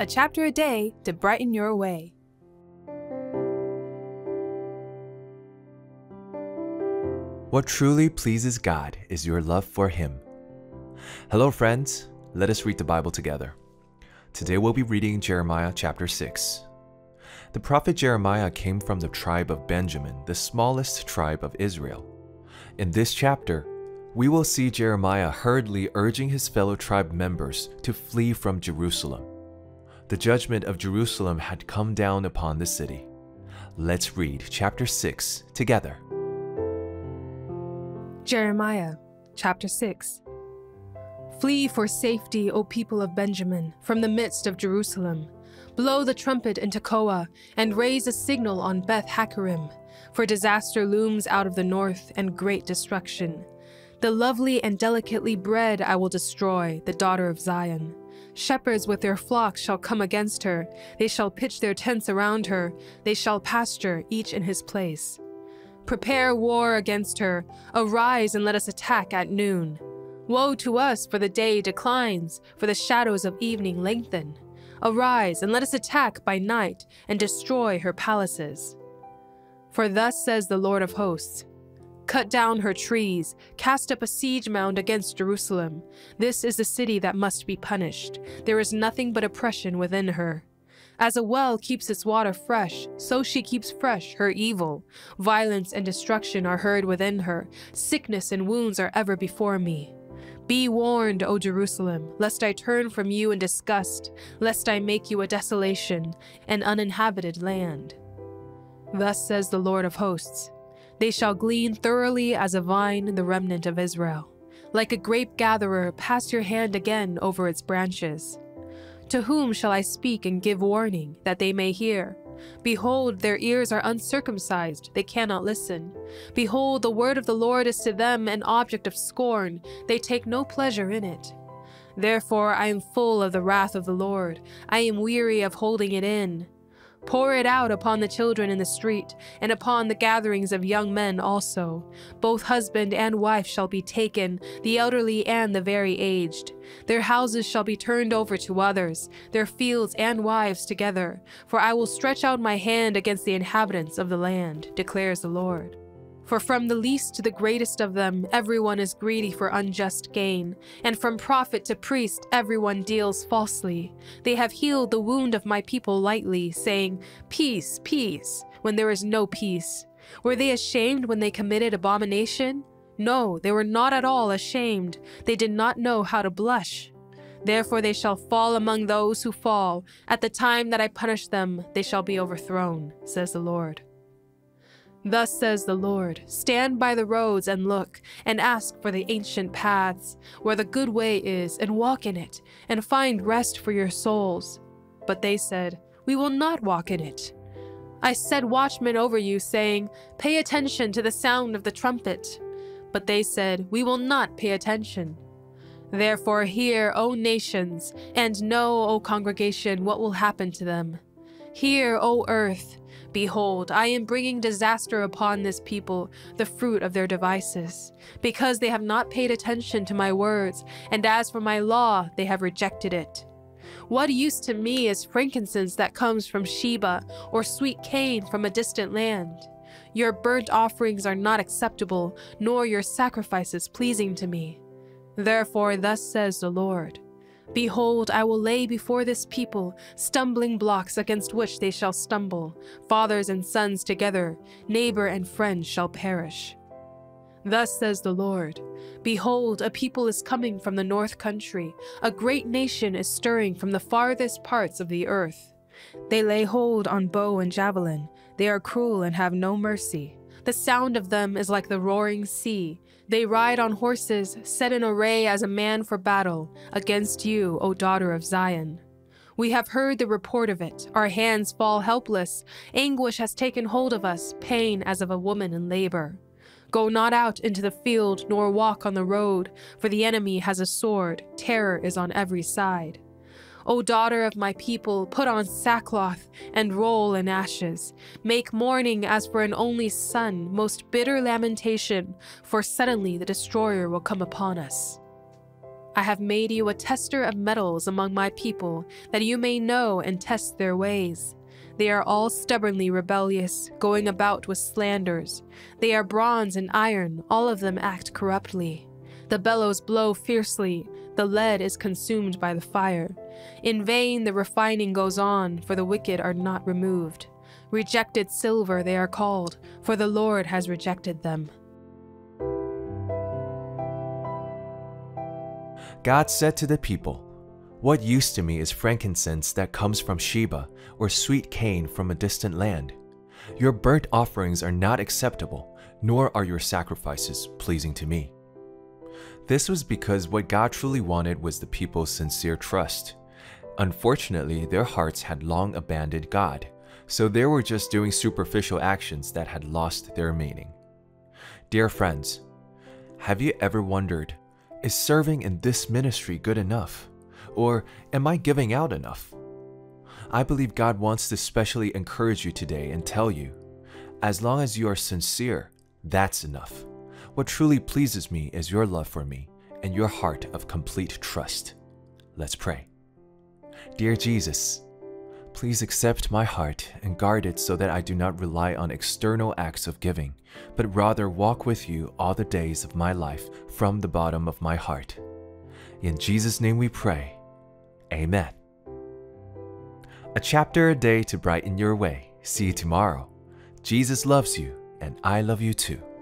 A chapter a day to brighten your way. What truly pleases God is your love for Him. Hello friends, let us read the Bible together. Today we'll be reading Jeremiah chapter 6. The prophet Jeremiah came from the tribe of Benjamin, the smallest tribe of Israel. In this chapter, we will see Jeremiah hurriedly urging his fellow tribe members to flee from Jerusalem. The judgment of Jerusalem had come down upon the city. Let's read chapter 6 together. Jeremiah chapter 6. Flee for safety, O people of Benjamin, from the midst of Jerusalem. Blow the trumpet in Tekoa, and raise a signal on Beth-Hakarim, for disaster looms out of the north and great destruction. The lovely and delicately bred I will destroy, the daughter of Zion. Shepherds with their flocks shall come against her, they shall pitch their tents around her, they shall pasture, each in his place. Prepare war against her, arise and let us attack at noon. Woe to us, for the day declines, for the shadows of evening lengthen. Arise and let us attack by night and destroy her palaces. For thus says the Lord of hosts, cut down her trees, cast up a siege mound against Jerusalem. This is the city that must be punished. There is nothing but oppression within her. As a well keeps its water fresh, so she keeps fresh her evil. Violence and destruction are heard within her. Sickness and wounds are ever before me. Be warned, O Jerusalem, lest I turn from you in disgust, lest I make you a desolation, an uninhabited land. Thus says the Lord of hosts, they shall glean thoroughly as a vine, the remnant of Israel. Like a grape-gatherer, pass your hand again over its branches. To whom shall I speak and give warning, that they may hear? Behold, their ears are uncircumcised, they cannot listen. Behold, the word of the Lord is to them an object of scorn, they take no pleasure in it. Therefore I am full of the wrath of the Lord, I am weary of holding it in. Pour it out upon the children in the street, and upon the gatherings of young men also. Both husband and wife shall be taken, the elderly and the very aged. Their houses shall be turned over to others, their fields and wives together. For I will stretch out my hand against the inhabitants of the land, declares the Lord. For from the least to the greatest of them, everyone is greedy for unjust gain, and from prophet to priest everyone deals falsely. They have healed the wound of my people lightly, saying, peace, peace, when there is no peace. Were they ashamed when they committed abomination? No, they were not at all ashamed. They did not know how to blush. Therefore they shall fall among those who fall. At the time that I punish them, they shall be overthrown, says the Lord. Thus says the Lord, stand by the roads and look, and ask for the ancient paths, where the good way is, and walk in it, and find rest for your souls. But they said, we will not walk in it. I set watchmen over you, saying, pay attention to the sound of the trumpet. But they said, we will not pay attention. Therefore hear, O nations, and know, O congregation, what will happen to them. Hear, O earth, behold, I am bringing disaster upon this people, the fruit of their devices, because they have not paid attention to my words, and as for my law, they have rejected it. What use to me is frankincense that comes from Sheba, or sweet cane from a distant land? Your burnt offerings are not acceptable, nor your sacrifices pleasing to me. Therefore, thus says the Lord, behold, I will lay before this people stumbling blocks against which they shall stumble. Fathers and sons together, neighbor and friend shall perish. Thus says the Lord, behold, a people is coming from the north country. A great nation is stirring from the farthest parts of the earth. They lay hold on bow and javelin. They are cruel and have no mercy. The sound of them is like the roaring sea. They ride on horses, set in array as a man for battle, against you, O daughter of Zion. We have heard the report of it. Our hands fall helpless. Anguish has taken hold of us, pain as of a woman in labor. Go not out into the field, nor walk on the road, for the enemy has a sword. Terror is on every side. O daughter of my people, put on sackcloth and roll in ashes. Make mourning as for an only son, most bitter lamentation, for suddenly the destroyer will come upon us. I have made you a tester of metals among my people, that you may know and test their ways. They are all stubbornly rebellious, going about with slanders. They are bronze and iron, all of them act corruptly. The bellows blow fiercely, the lead is consumed by the fire. In vain the refining goes on, for the wicked are not removed. Rejected silver they are called, for the Lord has rejected them. God said to the people, "What use to me is frankincense that comes from Sheba, or sweet cane from a distant land? Your burnt offerings are not acceptable, nor are your sacrifices pleasing to me." This was because what God truly wanted was the people's sincere trust. Unfortunately, their hearts had long abandoned God, so they were just doing superficial actions that had lost their meaning. Dear friends, have you ever wondered, is serving in this ministry good enough? Or am I giving out enough? I believe God wants to specially encourage you today and tell you, as long as you are sincere, that's enough. What truly pleases me is your love for me and your heart of complete trust. Let's pray. Dear Jesus, please accept my heart and guard it so that I do not rely on external acts of giving, but rather walk with you all the days of my life from the bottom of my heart. In Jesus' name we pray. Amen. A chapter a day to brighten your way. See you tomorrow. Jesus loves you, and I love you too.